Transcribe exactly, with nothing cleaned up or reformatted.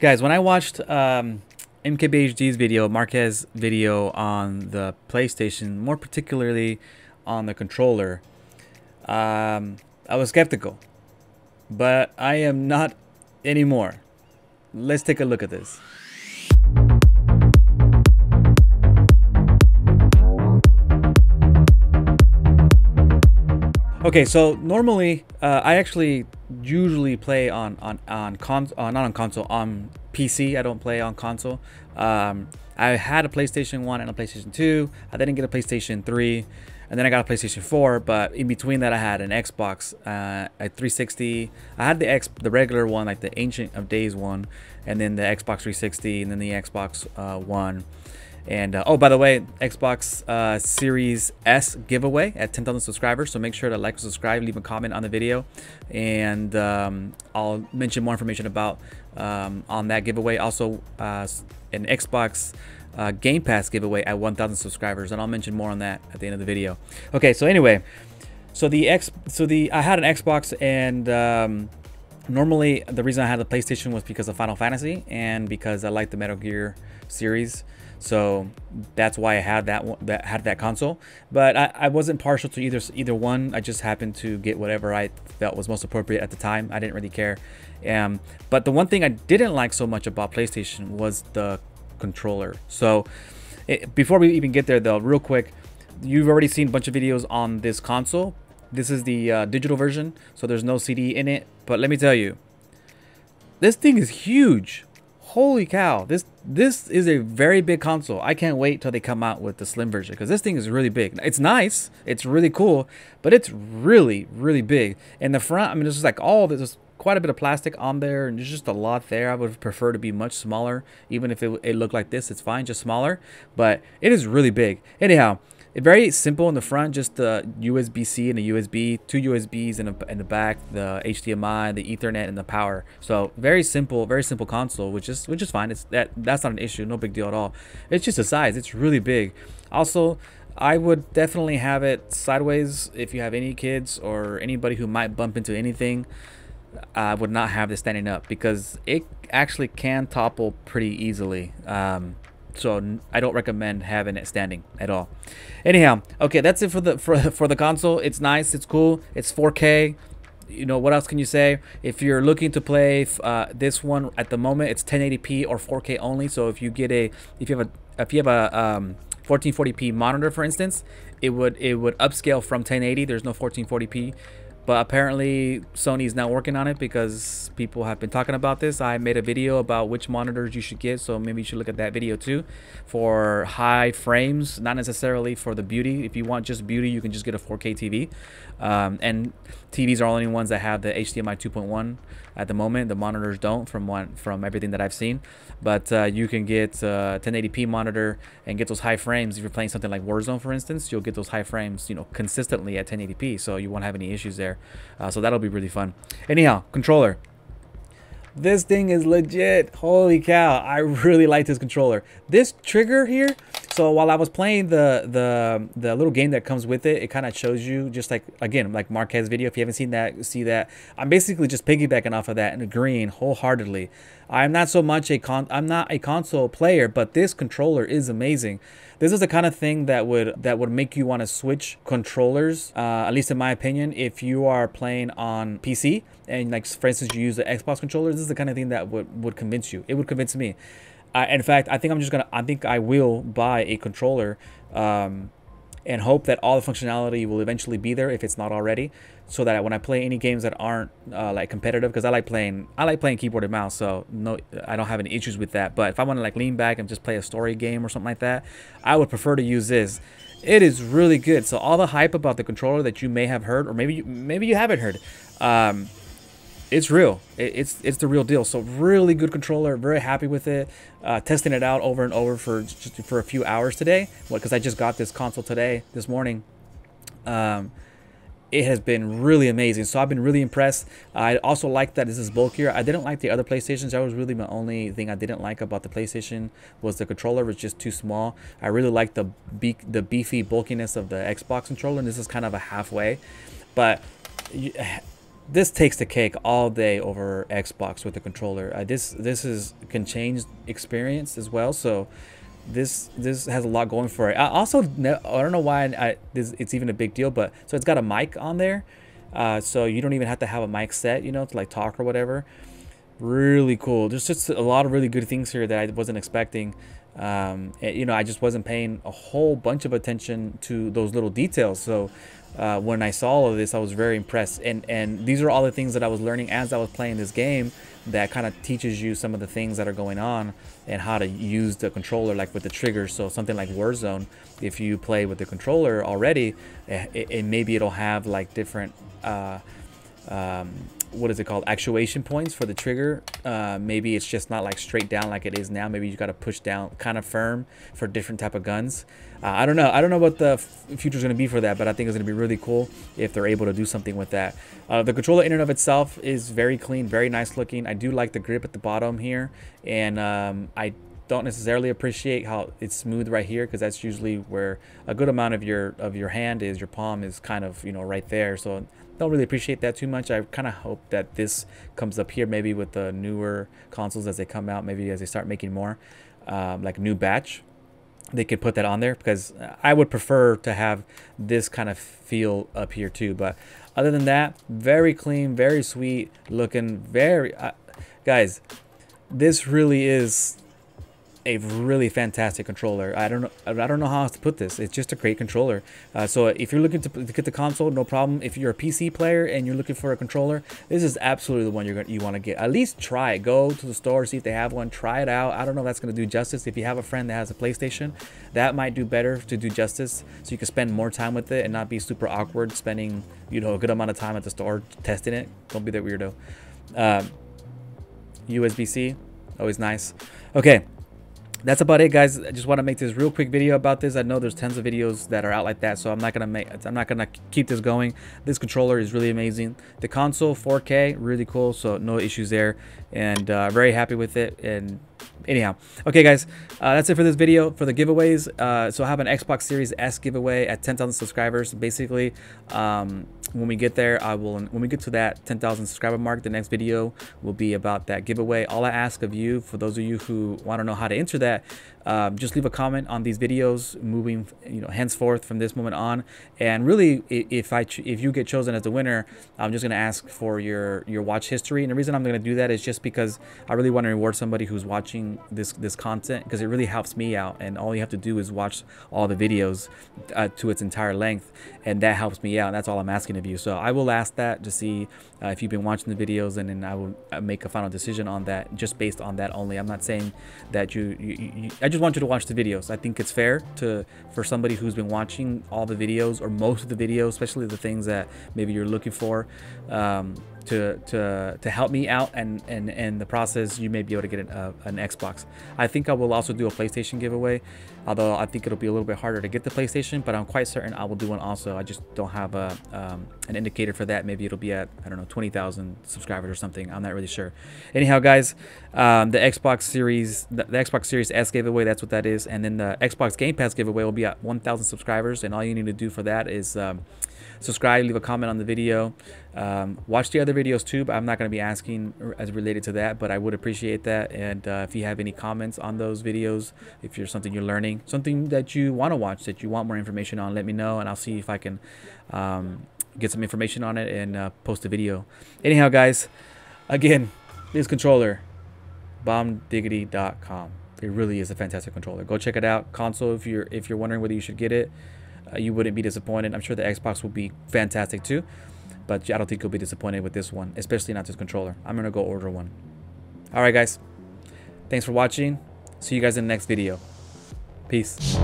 Guys, when I watched um, M K B H D's video, Marques' video on the PlayStation, more particularly on the controller, um, I was skeptical. But I am not anymore. Let's take a look at this. Okay, so normally uh, I actually usually play on on on cons uh, not on console, on P C. I don't play on console. Um, I had a PlayStation one and a PlayStation two. I didn't get a PlayStation three, and then I got a PlayStation four. But in between that, I had an Xbox, uh, a three sixty. I had the X, the regular one, like the Ancient of Days one, and then the Xbox three sixty, and then the Xbox uh, One. And uh, oh, by the way, Xbox uh, Series S giveaway at ten thousand subscribers. So make sure to like, subscribe, leave a comment on the video, and um, I'll mention more information about um, on that giveaway. Also, uh, an Xbox uh, Game Pass giveaway at one thousand subscribers, and I'll mention more on that at the end of the video. Okay, so anyway, so the X, so the I had an Xbox, and um, normally the reason I had the PlayStation was because of Final Fantasy and because I liked the Metal Gear series. So that's why I had that one, that had that console. But I, I wasn't partial to either either one. I just happened to get whatever I felt was most appropriate at the time. I didn't really care. Um, but the one thing I didn't like so much about PlayStation was the controller. So it, before we even get there, though, real quick, you've already seen a bunch of videos on this console. This is the uh, digital version, so there's no C D in it. But let me tell you, this thing is huge. Holy cow, this this is a very big console. I can't wait till they come out with the slim version, because this thing is really big. It's nice, it's really cool, but it's really, really big. And the front, I mean, it's just like all, oh, there's quite a bit of plastic on there, and there's just a lot there. I would prefer to be much smaller. Even if it, it looked like this, it's fine, just smaller. But it is really big. Anyhow, it's very simple in the front, just the U S B C and the U S B, two U S Bs in, a, in the back, the H D M I, the Ethernet, and the power. So very simple, very simple console, which is which is fine. It's that that's not an issue, no big deal at all. It's just the size; it's really big. Also, I would definitely have it sideways if you have any kids or anybody who might bump into anything. I would not have this standing up because it actually can topple pretty easily. Um, So I don't recommend having it standing at all. Anyhow, okay, that's it for the for, for the console. It's nice, it's cool, it's four K. You know, what else can you say? If you're looking to play uh, this one at the moment, it's ten eighty p or four K only. So if you get a if you have a if you have a um, fourteen forty p monitor, for instance, it would it would upscale from ten eighty. There's no fourteen forty p. But apparently Sony's not working on it because people have been talking about this. I made a video about which monitors you should get, so maybe you should look at that video too. For high frames, not necessarily for the beauty. If you want just beauty, you can just get a four K T V. Um, and T Vs are only ones that have the H D M I two point one at the moment. The monitors don't, from one from everything that I've seen. But uh, you can get uh, ten eighty p monitor and get those high frames. If you're playing something like Warzone, for instance, you'll get those high frames, you know, consistently at ten eighty p, so you won't have any issues there. Uh, so that'll be really fun. Anyhow, controller. This thing is legit. Holy cow! I really like this controller. This trigger here. So while I was playing the the the little game that comes with it, it kind of shows you just like again like Marques' video. If you haven't seen that, see that. I'm basically just piggybacking off of that and agreeing wholeheartedly. I'm not so much a con. I'm not a console player, but this controller is amazing. This is the kind of thing that would that would make you want to switch controllers. Uh, at least in my opinion, if you are playing on P C and like for instance you use the Xbox controller. This is the kind of thing that would would convince you. It would convince me. I, in fact, I think I'm just gonna. I think I will buy a controller, um, and hope that all the functionality will eventually be there if it's not already. So that when I play any games that aren't uh, like competitive, because I like playing, I like playing keyboard and mouse, so no, I don't have any issues with that. But if I want to like lean back and just play a story game or something like that, I would prefer to use this. It is really good. So all the hype about the controller that you may have heard, or maybe you, maybe you haven't heard. Um, It's real. It's it's the real deal. So really good controller. Very happy with it. Uh, testing it out over and over for just for a few hours today. Well, because I just got this console today, this morning. Um, it has been really amazing. So I've been really impressed. I also like that this is bulkier. I didn't like the other PlayStations. That was really my only thing I didn't like about the PlayStation was the controller was just too small. I really like the be the beefy bulkiness of the Xbox controller. And this is kind of a halfway, but. You, this takes the cake all day over Xbox with the controller. Uh, this this is can change experience as well. So this this has a lot going for it. I also, I don't know why I, this, it's even a big deal, but so it's got a mic on there, uh, so you don't even have to have a mic set, you know, to like talk or whatever. Really cool. There's just a lot of really good things here that I wasn't expecting. Um, you know, I just wasn't paying a whole bunch of attention to those little details. So uh, when I saw all of this, I was very impressed. And and these are all the things that I was learning as I was playing this game that kind of teaches you some of the things that are going on and how to use the controller, like with the triggers. So something like Warzone, if you play with the controller already, it, it, it maybe it'll have like different, uh, um, what is it called, actuation points for the trigger. Uh, maybe it's just not like straight down like it is now. Maybe you got to push down kind of firm for different type of guns. Uh, I don't know. I don't know what the future is going to be for that, but I think it's going to be really cool if they're able to do something with that. Uh, the controller in and of itself is very clean, very nice looking. I do like the grip at the bottom here, and um, I don't necessarily appreciate how it's smooth right here, because that's usually where a good amount of your of your hand is. Your palm is kind of, you know, right there. So don't really appreciate that too much. I kind of hope that this comes up here maybe with the newer consoles as they come out, maybe as they start making more, um, like new batch, they could put that on there, because I would prefer to have this kind of feel up here too. But other than that, very clean, very sweet looking, very uh, guys, this really is a really fantastic controller. I don't know. I don't know how else to put this. It's just a great controller. Uh, so if you're looking to, to get the console, no problem. If you're a P C player and you're looking for a controller, this is absolutely the one you're gonna, you want to get. At least try it. Go to the store, see if they have one. Try it out. I don't know if that's gonna do justice. If you have a friend that has a PlayStation, that might do better to do justice, so you can spend more time with it and not be super awkward spending, you know, a good amount of time at the store testing it. Don't be that weirdo. Uh, U S B C, always nice. Okay. That's about it, guys. I just want to make this real quick video about this. I know there's tons of videos that are out like that, so I'm not gonna make I'm not gonna keep this going. This controller is really amazing. The console, four K, really cool, so no issues there, and uh, very happy with it. And anyhow, okay guys, uh, that's it for this video. For the giveaways, uh, so I have an Xbox Series S giveaway at ten thousand subscribers. Basically, um, when we get there, I will, when we get to that ten thousand subscriber mark, the next video will be about that giveaway. All I ask of you, for those of you who want to know how to enter that, um, just leave a comment on these videos moving, you know, henceforth from this moment on. And really, if I, if you get chosen as the winner, I'm just going to ask for your, your watch history. And the reason I'm going to do that is just because I really want to reward somebody who's watching this, this content, because it really helps me out. And all you have to do is watch all the videos uh, to its entire length. And that helps me out. And that's all I'm asking of you. So I will ask that to see uh, if you've been watching the videos, and then I will make a final decision on that just based on that only. I'm not saying that you, you, you I just want you to watch the videos. I think it's fair to, for somebody who's been watching all the videos or most of the videos, especially the things that maybe you're looking for, um, to, to, to help me out, and, and, and the process, you may be able to get an, uh, an Xbox. I think I will also do a PlayStation giveaway, although I think it'll be a little bit harder to get the PlayStation, but I'm quite certain I will do one also. I just don't have a, um, an indicator for that. Maybe it'll be at, I don't know, twenty thousand subscribers or something. I'm not really sure. Anyhow, guys, um, the Xbox Series, the, the Xbox Series S giveaway, that's what that is. And then the Xbox Game Pass giveaway will be at one thousand subscribers. And all you need to do for that is um, subscribe, leave a comment on the video, um, watch the other videos too, but I'm not going to be asking as related to that, but I would appreciate that. And uh, if you have any comments on those videos, if you're something you're learning, something that you want to watch, that you want more information on, let me know, and I'll see if I can um, get some information on it and uh, post a video. Anyhow, guys, again, this controller, bomb diggity dot com, it really is a fantastic controller. Go check it out. Console, if you're if you're wondering whether you should get it, uh, you wouldn't be disappointed. I'm sure the Xbox will be fantastic too, but I don't think you'll be disappointed with this one, especially not this controller. I'm gonna go order one. All right, guys, thanks for watching. See you guys in the next video. Peace.